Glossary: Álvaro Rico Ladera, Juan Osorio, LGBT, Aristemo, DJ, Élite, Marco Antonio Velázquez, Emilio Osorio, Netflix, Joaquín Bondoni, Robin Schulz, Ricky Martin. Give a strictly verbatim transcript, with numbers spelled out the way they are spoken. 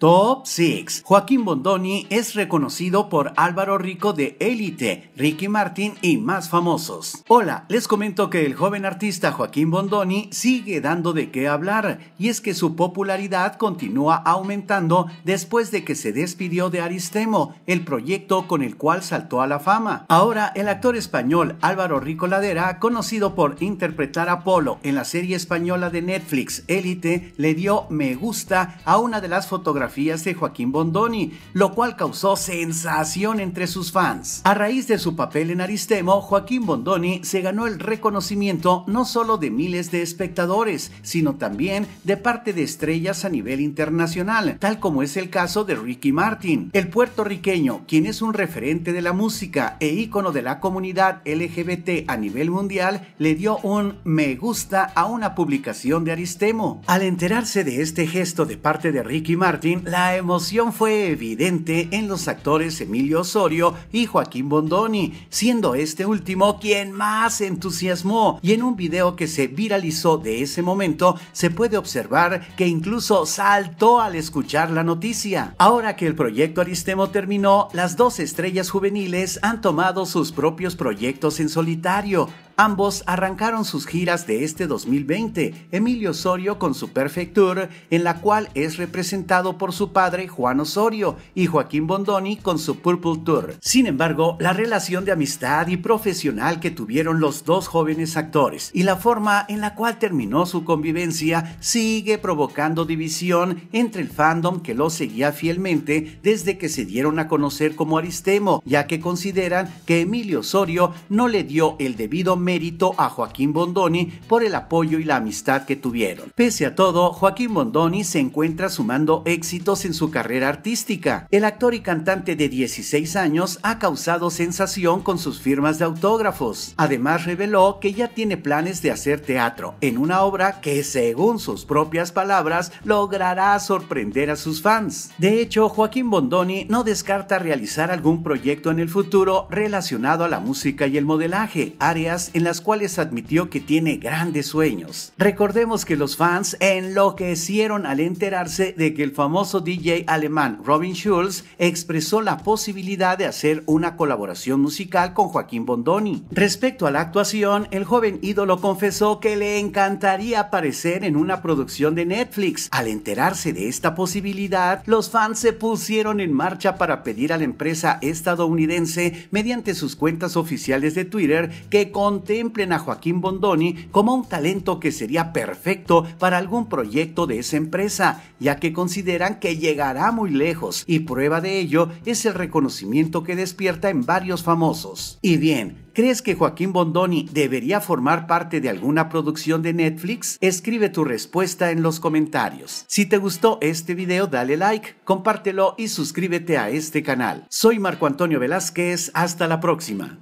Top seis. Joaquín Bondoni es reconocido por Álvaro Rico de Élite, Ricky Martin y más famosos. Hola, les comento que el joven artista Joaquín Bondoni sigue dando de qué hablar, y es que su popularidad continúa aumentando después de que se despidió de Aristemo, el proyecto con el cual saltó a la fama. Ahora, el actor español Álvaro Rico Ladera, conocido por interpretar a Polo en la serie española de Netflix Élite, le dio me gusta a una de las fotografías de Joaquín Bondoni, lo cual causó sensación entre sus fans. A raíz de su papel en Aristemo, Joaquín Bondoni se ganó el reconocimiento no solo de miles de espectadores, sino también de parte de estrellas a nivel internacional, tal como es el caso de Ricky Martin. El puertorriqueño, quien es un referente de la música e ícono de la comunidad L G B T a nivel mundial, le dio un me gusta a una publicación de Aristemo. Al enterarse de este gesto de parte de Ricky Martin, la emoción fue evidente en los actores Emilio Osorio y Joaquín Bondoni, siendo este último quien más se entusiasmó, y en un video que se viralizó de ese momento se puede observar que incluso saltó al escuchar la noticia. Ahora que el proyecto Aristemo terminó, las dos estrellas juveniles han tomado sus propios proyectos en solitario. Ambos arrancaron sus giras de este dos mil veinte, Emilio Osorio con su Perfect Tour, en la cual es representado por su padre Juan Osorio, y Joaquín Bondoni con su Purple Tour. Sin embargo, la relación de amistad y profesional que tuvieron los dos jóvenes actores y la forma en la cual terminó su convivencia sigue provocando división entre el fandom que los seguía fielmente desde que se dieron a conocer como Aristemo, ya que consideran que Emilio Osorio no le dio el debido mérito mérito a Joaquín Bondoni por el apoyo y la amistad que tuvieron. Pese a todo, Joaquín Bondoni se encuentra sumando éxitos en su carrera artística. El actor y cantante de dieciséis años ha causado sensación con sus firmas de autógrafos. Además, reveló que ya tiene planes de hacer teatro en una obra que, según sus propias palabras, logrará sorprender a sus fans. De hecho, Joaquín Bondoni no descarta realizar algún proyecto en el futuro relacionado a la música y el modelaje, áreas en en las cuales admitió que tiene grandes sueños. Recordemos que los fans enloquecieron al enterarse de que el famoso D J alemán Robin Schulz expresó la posibilidad de hacer una colaboración musical con Joaquín Bondoni. Respecto a la actuación, el joven ídolo confesó que le encantaría aparecer en una producción de Netflix. Al enterarse de esta posibilidad, los fans se pusieron en marcha para pedir a la empresa estadounidense, mediante sus cuentas oficiales de Twitter, que con contemplen a Joaquín Bondoni como un talento que sería perfecto para algún proyecto de esa empresa, ya que consideran que llegará muy lejos, y prueba de ello es el reconocimiento que despierta en varios famosos. Y bien, ¿crees que Joaquín Bondoni debería formar parte de alguna producción de Netflix? Escribe tu respuesta en los comentarios. Si te gustó este video, dale like, compártelo y suscríbete a este canal. Soy Marco Antonio Velázquez, hasta la próxima.